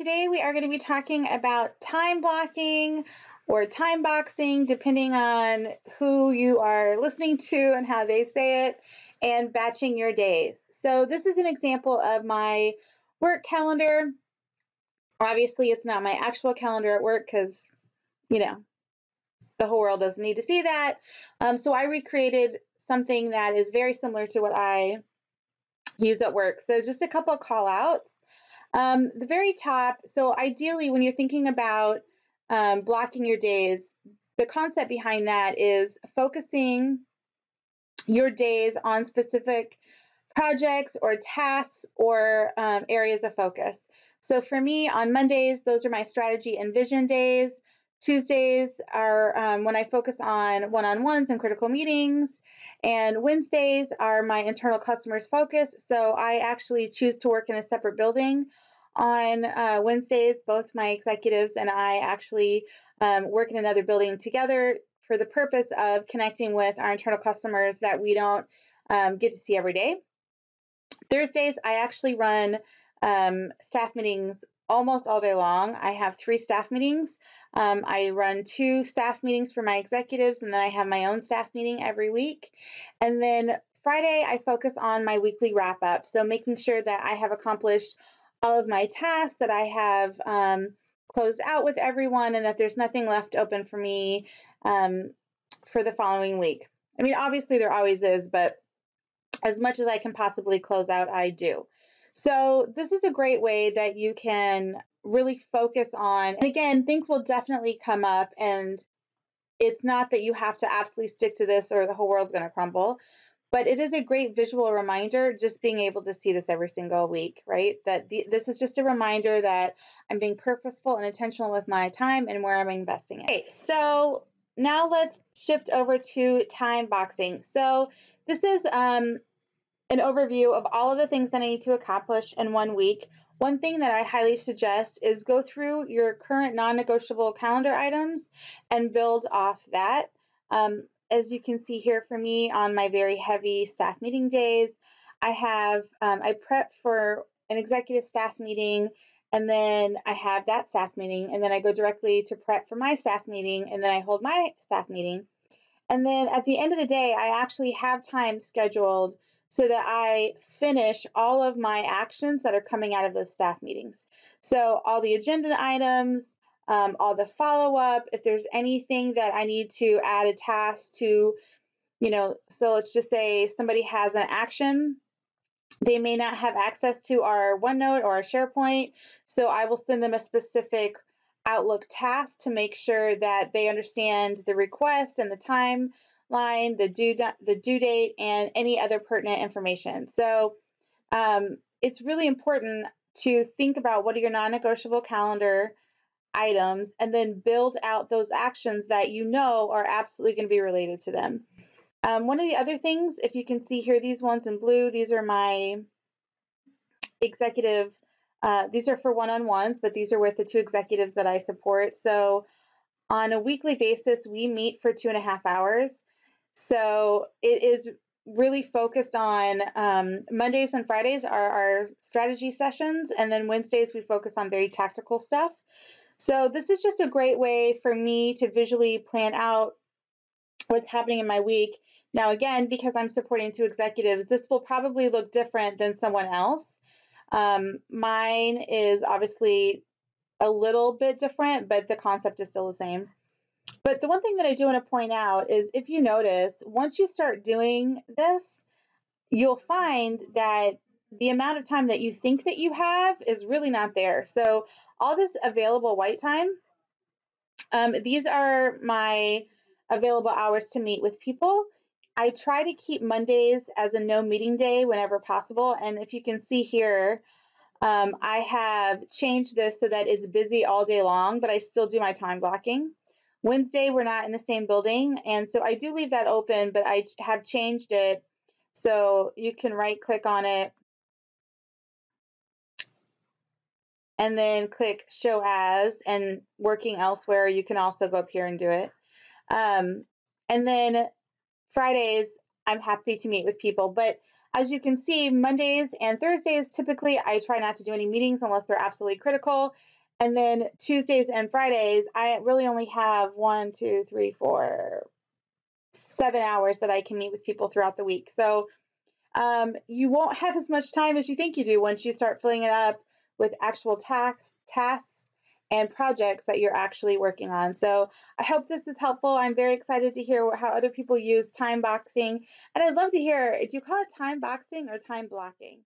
Today we are going to be talking about time blocking or time boxing, depending on who you are listening to and how they say it, and batching your days. So this is an example of my work calendar. Obviously, it's not my actual calendar at work because, you know, the whole world doesn't need to see that. So I recreated something that is very similar to what I use at work. So just a couple of call outs. The very top, so ideally when you're thinking about blocking your days, the concept behind that is focusing your days on specific projects or tasks or areas of focus. So for me, on Mondays, those are my strategy and vision days. Tuesdays are when I focus on one-on-ones and critical meetings. And Wednesdays are my internal customers focus. So I actually choose to work in a separate building on Wednesdays. Both my executives and I actually work in another building together for the purpose of connecting with our internal customers that we don't get to see every day. Thursdays, I actually run staff meetings almost all day long. I have 3 staff meetings. I run 2 staff meetings for my executives, and then I have my own staff meeting every week. And then Friday, I focus on my weekly wrap-up, so making sure that I have accomplished all of my tasks, that I have closed out with everyone, and that there's nothing left open for me for the following week. I mean, obviously there always is, but as much as I can possibly close out, I do. So this is a great way that you can really focus on, and again, things will definitely come up, and it's not that you have to absolutely stick to this or the whole world's going to crumble, but it is a great visual reminder, just being able to see this every single week, right? That this is just a reminder that I'm being purposeful and intentional with my time and where I'm investing it. Okay, so now let's shift over to time boxing. So this is an overview of all of the things that I need to accomplish in one week. One thing that I highly suggest is go through your current non-negotiable calendar items and build off that. As you can see here for me on my very heavy staff meeting days, I have, I prep for an executive staff meeting, and then I have that staff meeting, and then I go directly to prep for my staff meeting, and then I hold my staff meeting. And then at the end of the day, I actually have time scheduled so that I finish all of my actions that are coming out of those staff meetings. So all the agenda items, all the follow-up, if there's anything that I need to add a task to, you know, so let's just say somebody has an action, they may not have access to our OneNote or our SharePoint, so I will send them a specific Outlook task to make sure that they understand the request and the time line, the due date, and any other pertinent information. So it's really important to think about what are your non-negotiable calendar items and then build out those actions that you know are absolutely going to be related to them. One of the other things, if you can see here, these ones in blue, these are my executive, these are for one-on-ones, but these are with the 2 executives that I support. So on a weekly basis, we meet for 2.5 hours. So it is really focused on Mondays and Fridays are our strategy sessions, and then Wednesdays we focus on very tactical stuff. So this is just a great way for me to visually plan out what's happening in my week. Now again, because I'm supporting 2 executives, this will probably look different than someone else. Mine is obviously a little bit different, but the concept is still the same. But the one thing that I do want to point out is, if you notice, once you start doing this, you'll find that the amount of time that you think that you have is really not there. So all this available white time, these are my available hours to meet with people. I try to keep Mondays as a no meeting day whenever possible. And if you can see here, I have changed this so that it's busy all day long, but I still do my time blocking. Wednesday, we're not in the same building, and so I do leave that open, but I have changed it so you can right-click on it and then click Show As, and Working Elsewhere, you can also go up here and do it. And then Fridays, I'm happy to meet with people, but As you can see, Mondays and Thursdays, typically I try not to do any meetings unless they're absolutely critical. And then Tuesdays and Fridays, I really only have 7 hours that I can meet with people throughout the week. So you won't have as much time as you think you do once you start filling it up with actual tasks and projects that you're actually working on. So I hope this is helpful. I'm very excited to hear how other people use timeboxing. And I'd love to hear, do you call it timeboxing or time blocking?